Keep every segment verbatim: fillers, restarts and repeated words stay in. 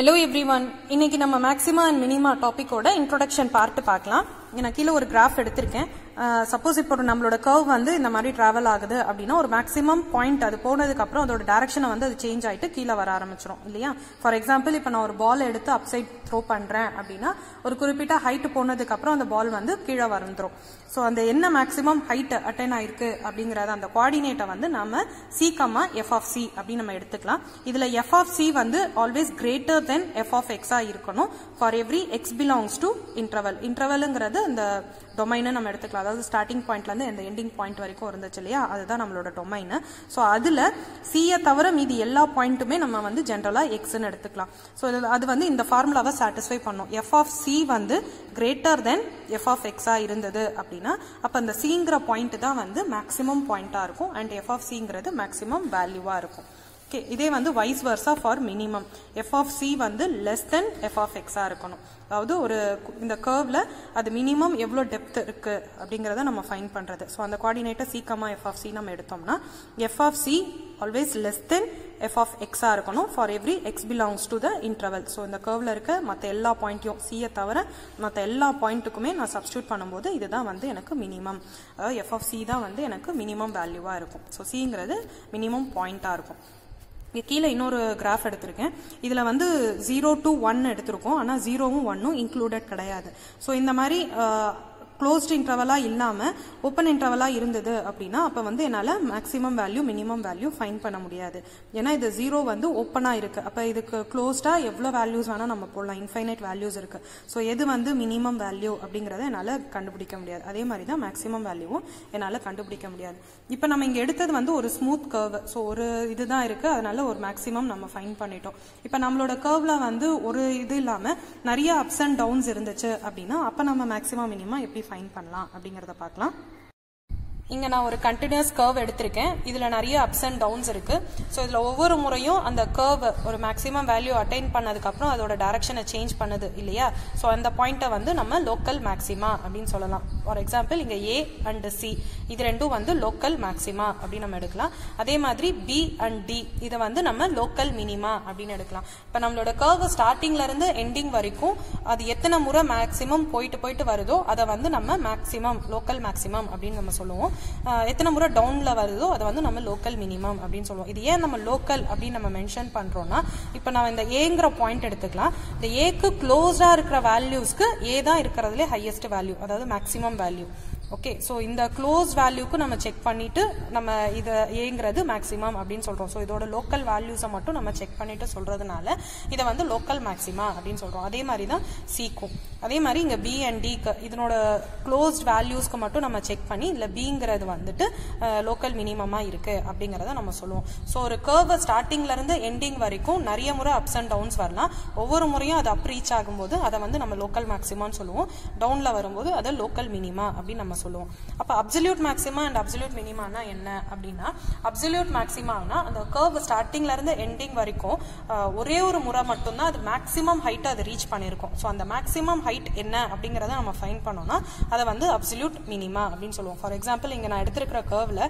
Hello everyone. இன்னைக்கு நம்ம maxima and minima topic ஓட introduction part பார்க்கலாம். நான் கீழ ஒரு graph எடுத்துர்க்கேன். சப்போஸ் இப்போ நம்மளோட curve வந்து இந்த மாதிரி travel ஆகுது அப்படினா ஒரு maximum point அது போனதுக்கு அப்புறம் அதோட direction வந்து அது change ஆயிட்டு கீழ வர ஆரம்பிச்சிரும் இல்லையா? For example இப்போ நான் ஒரு ball எடுத்து upside throw பண்றேன் அப்படினா ஒரு குறிப்பிட்ட height போனதுக்கு அப்புறம் அந்த ball வந்து கீழ வரந்துரும். சோ அந்த என்ன maximum height attain ஆயிருக்கு அப்படிங்கறத அந்த coordinate வந்து நாம c, f of c அப்படி நம்ம எடுத்துக்கலாம். இதுல f of c வந்து always greater than f of x ஆ இருக்கணும். For every x belongs to interval. Intervalங்கறது அந்த டொமைனை நம்ம எடுத்துக்கலாம். அதாவது ஸ்டார்டிங் பாயிண்ட்ல இருந்து அந்த எண்டிங் பாயிண்ட் வரைக்கும் இருந்துச்சுலையா அதுதான் நம்மளோட டொமைன். சோ அதுல c ய தவிர மீதி எல்லா பாயிண்ட்டுமே நம்ம வந்து ஜெனரலா x ன்னு எடுத்துக்கலாம். சோ அது வந்து இந்த ஃபார்முலாவை சாட்டிஸ்ஃபை பண்ணும். f of c வந்து greater than f of x ஆ இருந்தது அப்படினா அப்ப அந்த c ங்கற பாயிண்ட் தான் வந்து maximum பாயிண்டா இருக்கும் and f of c ங்கறது maximum வேல்யூவா இருக்கும். Okay, இதே வந்து vice versa for minimum. F of C வந்து less than F of X ஆ இருக்கணும். அதாவது ஒரு இந்த curveல அது minimum எவ்வளவு depth இருக்கு அப்படிங்கறத நம்ம find பண்றது. So அந்த coordinate C, F of C நம்ம எடுத்தோம்னா F of C always less than F of X ஆ இருக்கணும். For every X belongs to the interval. So இந்த curveல இருக்க மத்த எல்லா பாயிண்ட்டையும் C ய தவிர மத்த எல்லா பாயிண்ட்டுக்குமே நான் சப்ஸ்டிட்யூட் பண்ணும்போது இதுதான் வந்து எனக்கு minimum. அதாவது F of C தான் வந்து எனக்கு minimum வேல்யூவா இருக்கும். So Cங்கிறது minimum பாயிண்டா இருக்கும். கீழ இன்னொரு கிராஃப் எடுத்துருக்கேன். இதுல வந்து ஜீரோ டு ஒன் எடுத்திருக்கோம். ஆனா ஜீரோவும் ஒன்னும் இன்க்ளூடட் கிடையாது. சோ இந்த மாதிரி closed interval இல்லாம open interval இருந்தது அப்படின்னா அப்ப வந்து என்னால maximum value minimum value find பண்ண முடியாது. ஏன்னா இது ஜீரோ வந்து ஓப்பனா இருக்கு. அப்ப இதுக்கு closed-ஆ எவ்வளவு values வேணா நம்ம போடலாம். இன்ஃபைனைட் values இருக்கு. சோ எது வந்து minimum value அப்படிங்கறதை என்னால கண்டுபிடிக்க முடியாது. அதே மாதிரி தான் maximum value-வும் என்னால கண்டுபிடிக்க முடியாது. இப்ப நம்ம இங்க எடுத்தது வந்து ஒரு smooth curve. சோ ஒரு இதுதான் இருக்கு. அதனால ஒரு maximum நம்ம find பண்ணிட்டோம். இப்ப நம்மளோட curveல வந்து ஒரு இது இல்லாம நிறைய ups and downs இருந்துச்சு அப்படின்னா அப்ப நம்ம maximum minima எப்படி find பண்ணலாம் அப்படிங்கறத பார்க்கலாம். இங்க நான் ஒரு கண்டினியூஸ் கர்வ் எடுத்துர்க்கேன். இதுல நிறைய அப்ஸ் அண்ட் டவுன்ஸ் இருக்கு. சோ இதுல ஒவ்வொரு முறையும் அந்த கர்வ் ஒரு maximum value அட்டைன் பண்ணதுக்கு அப்புறம் அதோட டைரக்ஷனை சேஞ்ச் பண்ணுது இல்லையா? சோ அந்த பாயிண்ட வந்து நம்ம லோக்கல் maxima அப்படினு சொல்லலாம். ஃபார் எக்ஸாம்பிள் இங்க a and c இது ரெண்டும் வந்து லோக்கல் maxima அப்படி நம்ம எடுக்கலாம். அதே மாதிரி b and d இது வந்து நம்ம லோக்கல் minima அப்படினு எடுக்கலாம். இப்போ நம்மளோட கர்வ் ஸ்டார்டிங்ல இருந்து எண்டிங் வரைக்கும் அது எத்தனை முறை maximum போயிட்டு போயிட்டு வருதோ அத வந்து நம்ம maximum லோக்கல் maximum அப்படினு நம்ம சொல்லுவோம். எத்தனை முறை டவுன்ல வருதோ அது வந்து நம்ம லோக்கல் மினிமம் அப்படின்னு சொல்லுவோம். இது ஏன் நம்ம லோக்கல் அப்படின்னு நம்ம மென்ஷன் பண்றோம்னா இப்போ நான் இந்த ஏங்கிற பாயிண்ட் எடுத்துக்கலாம். இந்த ஏக்கு க்ளோஸ்டா இருக்கிற வேல்யூஸ்க்கு ஏ தான் இருக்கிறதுலே ஹையஸ்ட் வேல்யூ அதாவது மேக்ஸிமம் வேல்யூ. ஓகே, சோ இந்த க்ளோஸ் வேல்யூக்கு நம்ம செக் பண்ணிட்டு நம்ம இது ஏங்கிறது மேக்ஸிமம் அப்படின்னு சொல்றோம். ஸோ இதோட லோக்கல் வேல்யூஸை மட்டும் நம்ம செக் பண்ணிட்டு சொல்றதுனால இதை வந்து லோக்கல் மேக்ஸிமா அப்படின்னு சொல்றோம். அதே மாதிரி தான் சீக்கும். அதே மாதிரி இங்க பி அண்ட் டிக்கு இதனோட க்ளோஸ்ட் வேல்யூஸ்க்கு மட்டும் நம்ம செக் பண்ணி இல்லை பிங்கிறது வந்துட்டு லோக்கல் மினிமமா இருக்கு அப்படிங்கிறத நம்ம சொல்லுவோம். ஸோ ஒரு கர்வ் ஸ்டார்டிங்ல இருந்து எண்டிங் வரைக்கும் நிறைய முறை அப்ஸ் அண்ட் டவுன்ஸ் வரலாம். ஒவ்வொரு முறையும் அது அப் ரீச் ஆகும்போது அதை வந்து நம்ம லோக்கல் மேக்ஸிமான்னு சொல்லுவோம். டவுன்ல வரும்போது அதை லோக்கல் மினிமா அப்படின்னு நம்ம சொல்லுவோம். அப்ப அப்சல்யூட் மேக்ஸிமா அண்ட் அப்சல்யூட் மினிமானா என்ன அப்படின்னா அப்சல்யூட் மேக்ஸிமானா அந்த கர்வ் ஸ்டார்டிங்ல இருந்து எண்டிங் வரைக்கும் ஒரே ஒரு முறை மட்டும் தான் அது மேக்ஸிமம் ஹைட் அது ரீச் பண்ணிருக்கும். சோ அந்த மேக்ஸிமம் ஹைட் என்ன அப்படிங்கறத நம்ம ஃபைண்ட் பண்ணோம்னா அதை வந்து அப்சல்யூட் மினிமா அப்படின்னு சொல்லுவோம். ஃபார் எக்ஸாம்பிள் இங்க நான் எடுத்திருக்கிற கர்வ்ல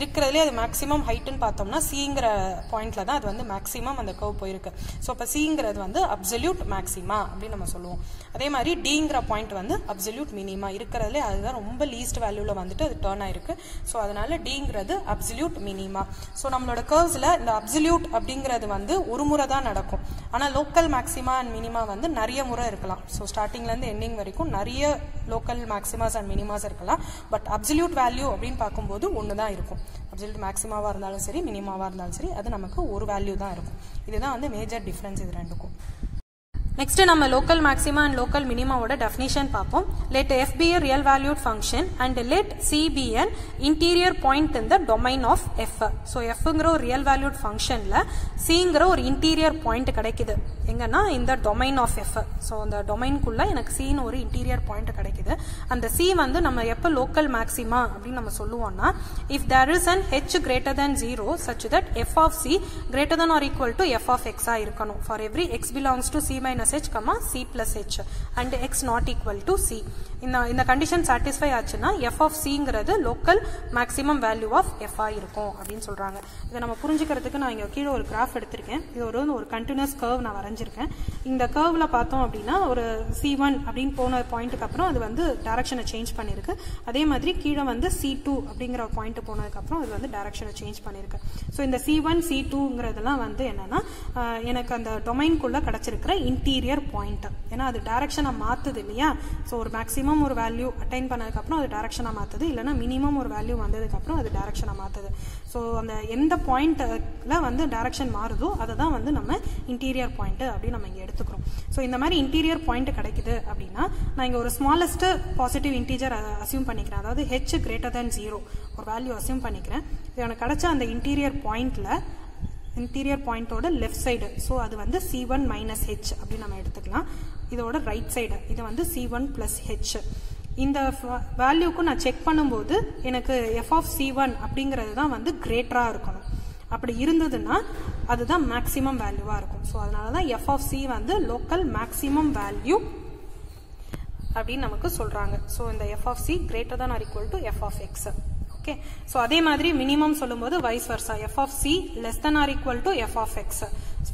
இருக்கிறதுலே அது மேக்ஸிமம் ஹைட்னு பார்த்தோம்னா சிங்கிற பாயிண்ட்ல தான் அது வந்து மேக்ஸிமம் அந்த கர்வ் போயிருக்கு. சோ அப்ப சிங்கிறது வந்து அப்சல்யூட் மேக்ஸிமா அப்படின்னு நம்ம சொல்லுவோம். அதே மாதிரி டிங்கிற பாயிண்ட் வந்து அப்சல்யூட் மினிமா இருக்கிறதுலே அதுதான் ரொம்ப லீஸ்ட் வேல்யூல வந்துட்டு அது டர்ன் ஆயிருக்கு. சோ அதனால டிங்கிறது அப்சல்யூட் மினிமா. சோ நம்மளோட கர்வ்ஸ்ல இந்த அப்சல்யூட் அப்படிங்கிறது வந்து ஒரு முறை தான் நடக்கும். ஆனா லோக்கல் மேக்ஸிமா அண்ட் மினிமா வந்து நிறைய முறை இருக்கலாம். சோ ஸ்டார்டிங்ல இருந்து எண்டிங் வரைக்கும் நிறைய லோக்கல் மேக்ஸிமாஸ் அண்ட் மினிமாஸ் இருக்கலாம். பட் அப்சல்யூட் வேல்யூ அப்படின்னு பார்க்கும்போது ஒண்ணுதான் இருக்கும். அப்சல்யூட் மேக்ஸிமாவா இருந்தாலும் சரி மினிமாவா இருந்தாலும் சரி அது நமக்கு ஒரு வேல்யூ தான் இருக்கும். இதுதான் வந்து மேஜர் டிஃபரன்ஸ் இது ரெண்டுக்கும். Next நம்ம local maxima and local minima ஓட definition பார்ப்போம். Let f be a real valued function and let c be an interior point in the domain of f. So fங்கற ஒரு real valued functionல cங்கற ஒரு interior point கிடைக்குது. எங்கன்னா இந்த domain of f. So அந்த domain குள்ள எனக்கு c னு ஒரு interior point கிடைக்குது. அந்த c வந்து நம்ம எப்ப local maxima அப்படி நம்ம சொல்லுவோம்னா if there is an h greater than zero such that f of c greater than or equal to f of x ஆ இருக்கணும். For every x belongs to c minus plus h comma c plus h and x not equal to c. In the, in the condition satisfy ஆச்சுன்னா f of c ங்கிறது local maximum value of f ஆ இருக்கும் அப்படின்னு சொல்றாங்க. இதை நம்ம புரிஞ்சுக்கிறதுக்கு நான் இங்க கீழே ஒரு graph எடுத்திருக்கேன். இது ஒரு ஒரு continuous curve நான் வரைஞ்சிருக்கேன். இந்த curveல பார்த்தோம் அப்படின்னா ஒரு c one அப்படின்னு போன பாயிண்ட்க்கு அப்புறம் அது வந்து டைரக்ஷனை சேஞ்ச் பண்ணிருக்கு. அதே மாதிரி கீழே வந்து c two அப்படிங்கற ஒரு பாயிண்ட் போனதுக்கு அப்புறம் இது வந்து டைரக்ஷனை சேஞ்ச் பண்ணிருக்கு. சோ இந்த c one c two ங்கிறதெல்லாம் வந்து என்னன்னா எனக்கு அந்த டொமைன் குள்ள கடச்சிருக்கிற இன்டீரியர் பாயிண்ட். ஏனா அது டைரக்ஷனை மாத்துது இல்லையா? சோ ஒரு மேக்ஸिमम ஒரு வேல்யூ அட்டைன் பண்ணதுக்கு அப்புறம் அது டைரக்ஷனை மாத்துது, இல்லனா மினிமம் ஒரு வேல்யூ வந்ததுக்கு அப்புறம் அது டைரக்ஷனை மாத்துது. சோ அந்த எந்த பாயிண்ட்ல வந்து டைரக்ஷன் மாறுதோ அததான் வந்து நம்ம இன்டீரியர் பாயிண்ட் அப்படி நம்ம இங்க எடுத்துக்கிறோம். சோ இந்த மாதிரி இன்டீரியர் பாயிண்ட் கிடைக்குது அப்படினா நான் இங்க ஒரு ஸ்மாலஸ்ட் பாசிட்டிவ் இன்டிஜர் அஸ்யூம் பண்ணிக்கிறேன். அதாவது h greater than zero ஒரு வேல்யூ அஸ்யூம் பண்ணிக்கிறேன். இது எனக்கு கிடைச்ச அந்த இன்டீரியர் பாயிண்ட்ல இன்டீரியர் பாயிண்டோட லெஃப்ட் சைடு, ஸோ அது வந்து c one minus h அப்படின்னு நம்ம எடுத்துக்கலாம். இதோட ரைட் சைடு இது வந்து c one plus h. இந்த வேல்யூக்கு நான் செக் பண்ணும்போது எனக்கு f of c one அப்படிங்கிறது தான் வந்து கிரேட்டராக இருக்கணும். அப்படி இருந்ததுன்னா அதுதான் மேக்ஸிமம் வேல்யூவாக இருக்கும். ஸோ அதனால தான் f of c வந்து லோக்கல் மேக்ஸிமம் வேல்யூ அப்படின்னு நமக்கு சொல்றாங்க. ஸோ இந்த f of c greater than or equal to f of x. Okay. So அதே மாதிரி minimum சொல்லும்போது vice versa, f of c less than or equal to f of x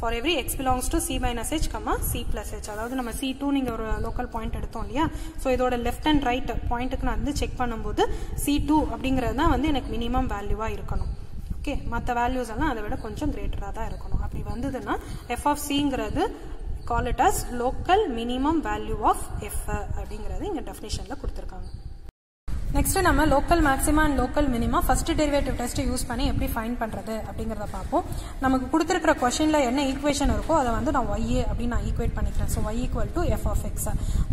for every x belongs to c minus h comma c plus h. அதாவது நம்ம c two நீங்க ஒரு local point எடுத்தோம் இல்லையா? So இதோட left and right பாயிண்ட்க்கு நான் வந்து check பண்ணும்போது c two அப்படிங்கிறது தான் வந்து எனக்கு மினிமம் வேல்யூவா இருக்கணும். ஓகே, மற்ற வேல்யூஸ் எல்லாம் அதை விட கொஞ்சம் கிரேட்டரா தான் இருக்கணும். அப்படி வந்ததுன்னா f of cங்கிறது call it as local minimum value of f அப்படிங்கிறது இங்க டெஃபினிஷன்ல கொடுத்திருக்காங்க. நெக்ஸ்ட் நம்ம local maxima and local minima first derivative test use பண்ணி எப்படி ஃபைண்ட் பண்றது அப்படிங்கறத பார்ப்போம். நமக்கு கொடுத்திருக்கிற க்வெஸ்சன்ல என்ன ஈக்குவேஷன் இருக்கோ அதை வந்து நான் y அப்படி நான் ஈக்குவேட் பண்ணிக்கிறேன். So y equal to f of x.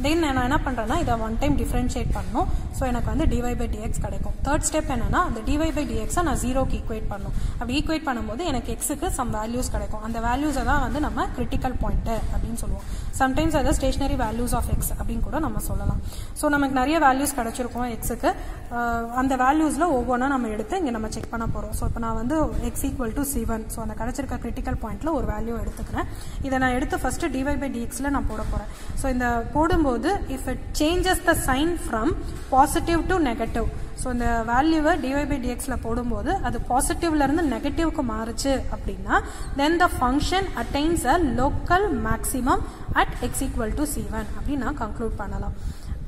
Then நான் என்ன பண்றேன்னா இதை ஒன் டைம் டிஃபரன்ஷியேட் பண்ணணும். ஸோ எனக்கு வந்து dy by dx கிடைக்கும். தேர்ட் ஸ்டெப் என்னன்னா அந்த dy by dx நான் ஜீரோக்கு ஈக்குவேட் பண்ணணும். அப்படி ஈக்குவேட் பண்ணும்போது எனக்கு எக்ஸுக்கு சம் வேல்யூஸ் கிடைக்கும். அந்த வேல்யூஸை தான் வந்து நம்ம கிரிட்டிக்கல் பாயிண்ட் அப்படின்னு சொல்லுவோம். சம்டைம்ஸ் அதை ஸ்டேஷனரி வேல்யூஸ் ஆஃப் எக்ஸ் அப்படின்னு கூட நம்ம சொல்லலாம். ஸோ நமக்கு நிறைய வேல்யூஸ் கிடைச்சிருக்கும் எக்ஸுக்கு. அந்த வேல்யூஸ்ல ஒவ்வொன்னா நம்ம எடுத்து இங்க நம்ம செக் பண்ண போறோம். சோ இப்போ நான் வந்து x equal to c one, so அந்த கிடைச்சிருக்க கிரிட்டிக்கல் பாயிண்ட்ல ஒரு வேல்யூ எடுத்துக்கிறேன். இதை நான் எடுத்து ஃபர்ஸ்ட் dy by dx ல நான் போட போறேன். சோ இந்த போடும்போது if it changes the sign from positive to negative, so இந்த வேல்யூவை dy by dx ல போடும்போது அது பாசிட்டிவ்ல இருந்து நெகட்டிவ்க்கு மாறுச்சு அப்படின்னா then the function attains a local maximum at x equal to c one அப்படின்னு நான் கன்க்ளூட் பண்ணலாம்.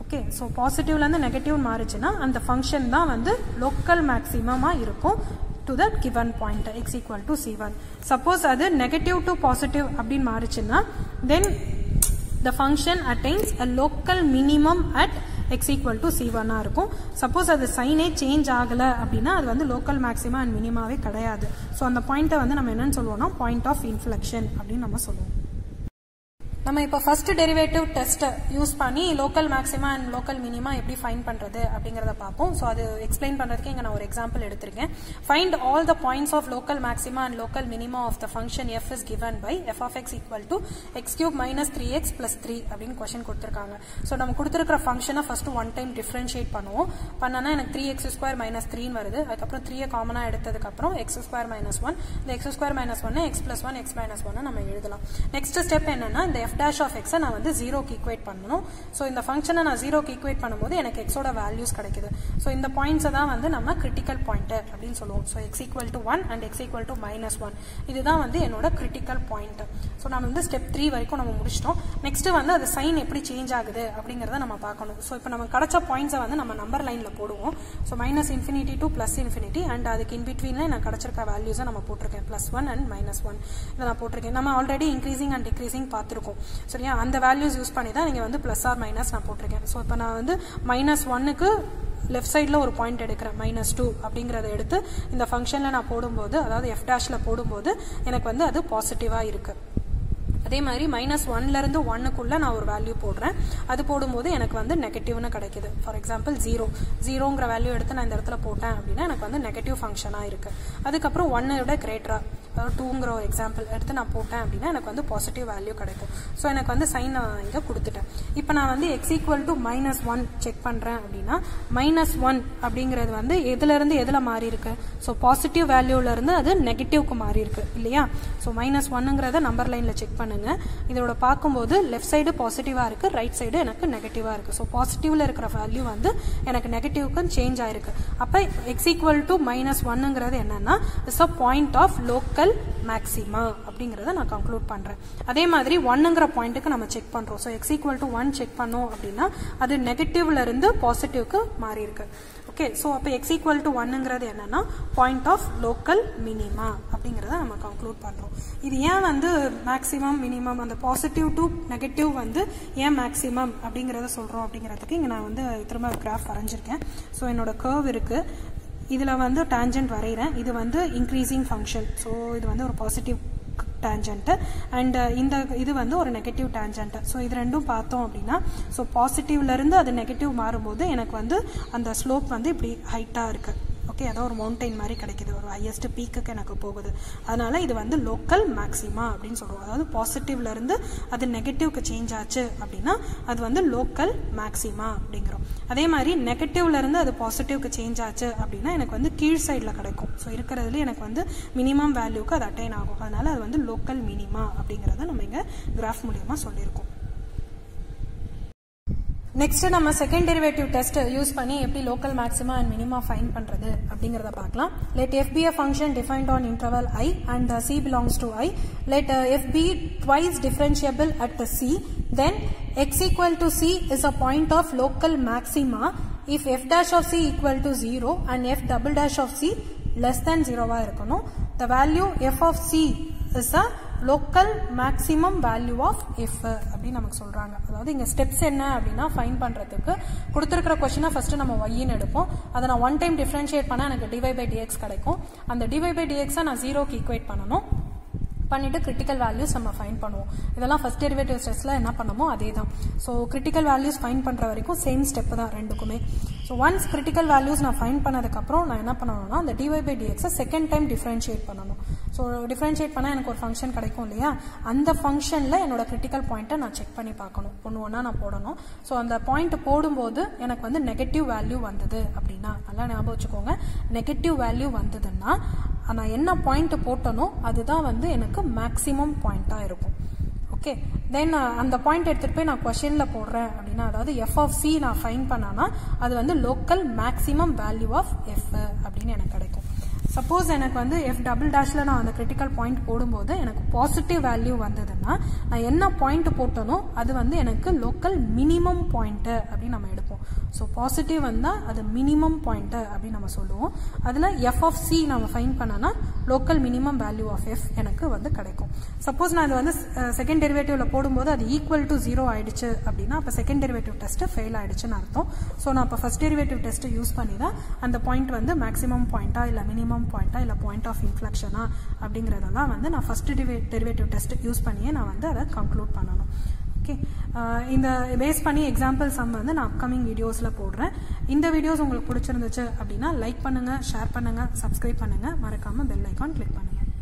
Okay, so positive la negative maarichina and the function da vandu local maximum ah irukum to that given point x equal to c one. Suppose adu negative to positive appdi maarichina then the function attains a local minimum at x equal to c one ah irukum. Suppose adu sign eh change agala appdina adu vandu local maxima and minima ve kedaiyadu. So and the point ah vandu nam enna solluvom na point of inflection appdi nama solluvom. நம்ம இப்போ first derivative test use பண்ணி local maxima and local minima எப்படி find பண்றது அப்படிங்கறத பார்ப்போம். So அது explain பண்றதுக்கு இங்க நான் ஒரு எக்ஸாம்பிள் எடுத்திருக்கேன். Find all the points of local maxima and local minima of the function f is given by f of x equal to x cube minus three x plus three அப்படின்னு question கொடுத்துருக்காங்க. So நம்ம கொடுத்துருக்கிற ஃபங்க்ஷனை first one time differentiate பண்ணுவோம். பண்ணனா எனக்கு three X square minus த்ரீன்னு வருது. அதுக்கப்புறம் த்ரீயை காமனா எடுத்ததுக்கு அப்புறம் எக்ஸ் ஸ்கொயர் மைனஸ் ஒன், இந்த எக்ஸ் ஸ்கொயர் மைனஸ் ஒன்னு x plus one x minus ஒன்னு நம்ம எழுதலாம். நெக்ஸ்ட் ஸ்டெப் என்னன்னா இந்த dash of x நான் வந்து zero க்கு ஈக்குவேட் பண்ணனும். சோ இந்த ஃபங்க்ஷனை நான் zero க்கு ஈக்குவேட் பண்ணும்போது எனக்கு x ஓட வேல்யூஸ் கிடைக்குது. சோ இந்த பாயிண்ட்ஸ் தான் வந்து நம்ம கிரிட்டிக்கல் பாயிண்ட் அப்படினு சொல்லுவோம். So x equal to one and x equal to minus one இதுதான் வந்து என்னோட கிரிட்டிக்கல் பாயிண்ட். சோ நாம வந்து ஸ்டெப் three வரைக்கும் நம்ம முடிச்சிட்டோம். நெக்ஸ்ட் வந்து அது சைன் எப்படி சேஞ்ச் ஆகுது அப்படிங்கறத நம்ம பார்க்கணும். சோ இப்போ நமக்கு கிடைச்ச பாயிண்ட்ஸை வந்து நம்ம நம்பர் லைன்ல போடுவோம். So minus infinity to plus infinity and அதுக்கு in betweenல நான் கிடைச்சிருக்க வேல்யூஸை நம்ம போட்டுருக்கேன். plus one and minus one இத நான் போட்டுருக்கேன். நம்ம ஆல்ரெடி இன்கிரீசிங் அண்ட் டிக்ரீசிங் பார்த்திருக்கோம். சரியா? அந்த வேல்யூஸ் யூஸ் பண்ணி தான் நீங்க வந்து பிளஸ் ஆர் மைனஸ் நான் போட்டிருக்கேன். ஸோ இப்போ நான் வந்து மைனஸ் ஒன்னுக்கு லெஃப்ட் சைடில் ஒரு பாயிண்ட் எடுக்கிறேன் மைனஸ் டூ அப்படிங்கிறத எடுத்து இந்த ஃபங்க்ஷனில் நான் போடும்போது அதாவது எஃப் டேஷில் போடும்போது எனக்கு வந்து அது பாசிட்டிவாக இருக்கு. அதே மாதிரி மைனஸ் ஒன்லேருந்து ஒன்னுக்குள்ளே நான் ஒரு வேல்யூ போடுறேன். அது போடும்போது எனக்கு வந்து நெகட்டிவ்னு கிடைக்குது. ஃபார் எக்ஸாம்பிள் ஜீரோ ஜீரோங்கிற வேல்யூ எடுத்து நான் இந்த இடத்துல போட்டேன் அப்படின்னா எனக்கு வந்து நெகட்டிவ் ஃபங்க்ஷனாக இருக்குது. அதுக்கப்புறம் ஒன்னை விட கிரேட்டராக அதாவது டூங்கிற ஒரு எக்ஸாம்பிள் எடுத்து நான் போட்டேன் அப்படின்னா எனக்கு வந்து பாசிட்டிவ் வேல்யூ கிடைக்கும். ஸோ எனக்கு வந்து சைன் இங்கே கொடுத்துட்டேன். இப்போ நான் வந்து x equal to minus one check பண்ணுறேன் அப்படின்னா மைனஸ் ஒன் அப்படிங்கிறது வந்து எதுலேருந்து எதில் மாறி இருக்கு? ஸோ பாசிட்டிவ் வேல்யூவிலேருந்து அது நெகட்டிவ்க்கு மாறி இருக்கு இல்லையா? ஸோ மைனஸ் ஒன்னுங்கிறத நம்பர் லைனில் செக் பண்ண பண்ணுங்க. இதோட பாக்கும்போது left side positive ஆ இருக்கு, right side எனக்கு negative ஆ இருக்கு. So positive ல இருக்கிற value வந்து எனக்கு negative க்கு change ஆயிருக்கு. அப்ப x equal to minus one ங்கிறது என்னன்னா is a point of local maxima அப்படிங்கறத நான் கன்க்ளூட் பண்றேன். அதே மாதிரி one ங்கற பாயிண்ட்க்கு நம்ம செக் பண்றோம். So x equal to one check பண்ணோம் அப்படினா அது negative ல இருந்து positive க்கு மாறி இருக்கு. Okay, so x equal to one ங்கிறது என்னன்னா point of local minima அப்படிங்கறத நம்ம கன்க்ளூட் பண்றோம். இது ஏன் வந்து maximum minimum அந்த positive to negative வந்து ஏன் maximum அப்படிங்கறத சொல்றோம் அப்படிங்கிறதுக்கு இங்க நான் வந்து திரும்ப கிராஃப் வரைஞ்சிருக்கேன். சோ என்னோட curve இருக்கு, இதுல வந்து tangent வரையறேன். இது வந்து increasing function. சோ இது வந்து ஒரு positive tangent and இந்த இது வந்து ஒரு negative tangent. சோ இது ரெண்டும் பார்த்தோம் அப்படினா சோ பாசிட்டிவ்ல இருந்து அது நெகட்டிவ் மாறும்போது எனக்கு வந்து அந்த ஸ்லோப் வந்து இப்படி ஹைட்டா இருக்கு. ஓகே, அத ஒரு மவுண்டன் மாதிரி கிடைக்குது, ஒரு ஹையஸ்ட் பீக்குக்கு எனக்கு போகுது. அதனால இது வந்து லோக்கல் மேக்ஸிமா அப்படினு சொல்றோம். அதாவது பாசிட்டிவ்ல இருந்து அது நெகட்டிவ்க்கு சேஞ்ச் ஆச்சு அப்படினா அது வந்து லோக்கல் மேக்ஸிமா அப்படிங்கறோம். அதே மாதிரி நெகட்டிவ்ல இருந்து அது பாசிட்டிவ்க்கு சேஞ்ச் ஆச்சு அப்படினா எனக்கு வந்து கீழ் சைடுல கிடைக்கும். சோ இருக்குறதுல எனக்கு வந்து மினிமம் வேல்யூக்கு அது அட்டைன் ஆகும். அதனால அது வந்து லோக்கல் மினிமா அப்படிங்கறத நம்ம இங்க கிராஃப் மூலமா சொல்லிருக்கோம். Next, நம்ம second derivative test use பண்ணி எப்படி local maxima and minima find பண்றது அப்படிங்கறத பார்க்கலாம். Let f be a function defined on interval I and c belongs to I. Let f be twice differentiable at the c. Then x equal to c is a point of local maxima if f dash of c equal to zero and f double dash of c less than zero வா இருக்கணும். The value f of c is a local maximum value of f அப்படி நமக்கு சொல்றாங்க. அதாவது இங்க steps என்ன அப்படினா find பண்றதுக்கு கொடுத்திருக்கிற क्वेश्चन ஃபர்ஸ்ட் நம்ம y ன்னு எடுப்போம். அத நான் one டைம் டிஃபரன்ஷியேட் பண்ணா எனக்கு dy/dx கிடைக்கும். அந்த dy/dx நான் zero க்கு ஈக்குவேட் பண்ணனும். பண்ணிட்டு critical values நம்ம ஃபைண்ட் பண்ணுவோம். இதெல்லாம் first derivative testல என்ன பண்ணோமோ அதேதான். சோ critical values ஃபைண்ட் பண்ற வரைக்கும் சேம் ஸ்டெப் தான் ரெண்டுக்குமே. சோ once critical values நான் ஃபைண்ட் பண்ணதுக்கு அப்புறம் நான் என்ன பண்ணனும்னா அந்த dy/dx செகண்ட் டைம் டிஃபரன்ஷியேட் பண்ணனும். சோ டிஃபரன்ஷியேட் பண்ணா எனக்கு ஒரு ஃபங்க்ஷன் கிடைக்கும் இல்லையா, அந்த ஃபங்க்ஷன்ல என்னோட critical point-அ நான் செக் பண்ணி பார்க்கணும். ஒன்னு ஒண்ணா நான் போடணும். சோ அந்த பாயிண்ட் போடும்போது எனக்கு வந்து நெகட்டிவ் வேல்யூ வந்தது அப்படினா நல்லா ஞாபகம் வச்சுக்கோங்க. நெகட்டிவ் வேல்யூ வந்ததுன்னா நான் என்ன பாயிண்ட் போட்டனோ அதுதான் வந்து எனக்கு மேக்ஸிமம் பாயிண்டா இருக்கும். ஓகே, தென் அந்த பாயிண்ட் எடுத்துட்டு போய் நான் क्वेश्चनல போடுறேன் அப்படினா அதாவது f of c நான் ஃபைண்ட் பண்ணானா அது வந்து local maximum value of f அப்படினு எனக்கு கிடைக்கும். சப்போஸ் எனக்கு வந்து f டபுள் டேஷ்ல நான் அந்த கிரிட்டிக்கல் பாயிண்ட் போடும்போது எனக்கு பாசிட்டிவ் வேல்யூ வந்ததுன்னா நான் என்ன பாயிண்ட் போட்டனோ அது வந்து எனக்கு லோக்கல் மினிமம் பாயிண்ட் அப்படி நம்ம எடுப்போம். சோ பாசிட்டிவ் வந்தா அது மினிமம் பாயிண்ட் அப்படி நம்ம சொல்லுவோம். அதுல f of c நாம ஃபைண்ட் பண்ணனா local minimum value of f எனக்கு வந்து கிடைக்கும். சப்போஸ் நான் இது வந்து செகண்ட் டெரிவேட்டிவ்ல போடும்போது அது ஈக்குவல் டு zero ஆயிடுச்சு அப்படினா அப்ப செகண்ட் டெரிவேட்டிவ் டெஸ்ட் ஃபெயில் ஆயிடுச்சுன்னு அர்த்தம். சோ நான் அப்ப ஃபர்ஸ்ட் டெரிவேட்டிவ் டெஸ்ட் யூஸ் பண்ணி தான் அந்த பாயிண்ட் வந்து மேக்ஸிமம் பாயிண்டா இல்ல மினிமம் பாயிண்டா இல்ல பாயிண்ட் ஆஃப் இன்ஃப்ளெக்ஷனா அப்படிங்கறதெல்லாம் வந்து நான் ஃபர்ஸ்ட் டெரிவேட்டிவ் டெஸ்ட் யூஸ் பண்ணியே நான் வந்து அத கன்க்ளூட் பண்ணனும். ஓகே, இந்த பேஸ் பண்ணி எக்ஸாம்பிள் சம் வந்து நான் அப்கமிங் வீடியோஸ்ல போடுறேன். இந்த வீடியோஸ் உங்களுக்கு பிடிச்சிருந்துச்சு அப்படினா லைக் பண்ணுங்க, ஷேர் பண்ணுங்க, சப்ஸ்கிரைப் பண்ணுங்க, மறக்காம பெல் ஐகான் கிளிக் பண்ணுங்க.